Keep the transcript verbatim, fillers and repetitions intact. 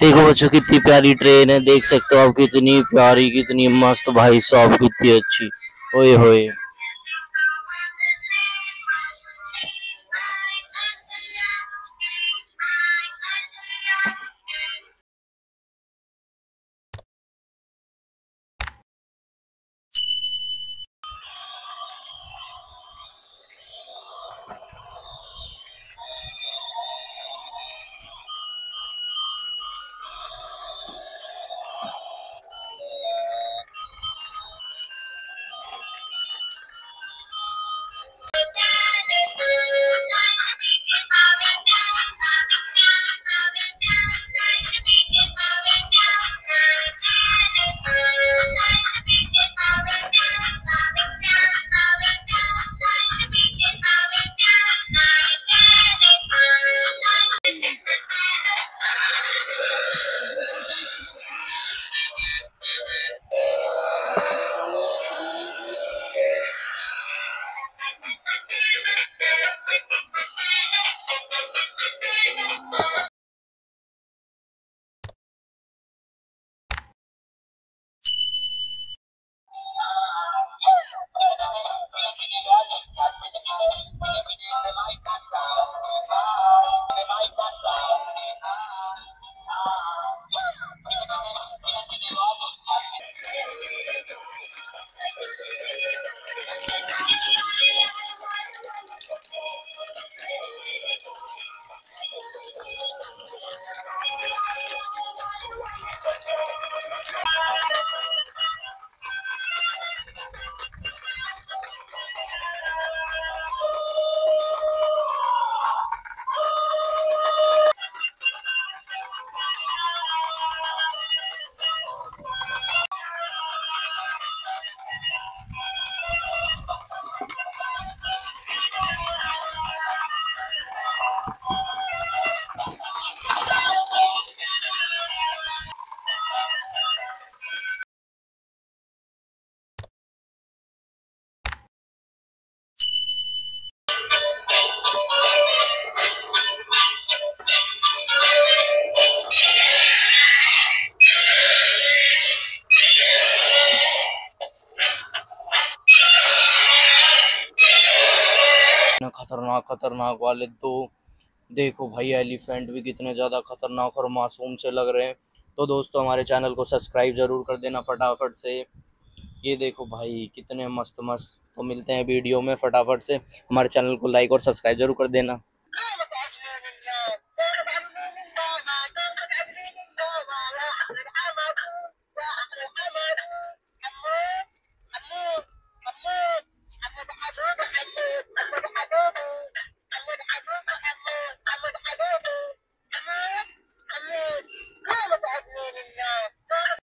देखो बच्चों कितनी प्यारी ट्रेन है, देख सकते हो आप कितनी प्यारी कितनी मस्त, भाई साहब कितनी अच्छी। ओए होए खतरनाक खतरनाक वाले तो देखो भाई, एलिफेंट भी कितने ज़्यादा खतरनाक और मासूम से लग रहे हैं। तो दोस्तों हमारे चैनल को सब्सक्राइब ज़रूर कर देना फटाफट से। ये देखो भाई कितने मस्त मस्त। तो मिलते हैं वीडियो में फटाफट से, हमारे चैनल को लाइक और सब्सक्राइब ज़रूर कर देना।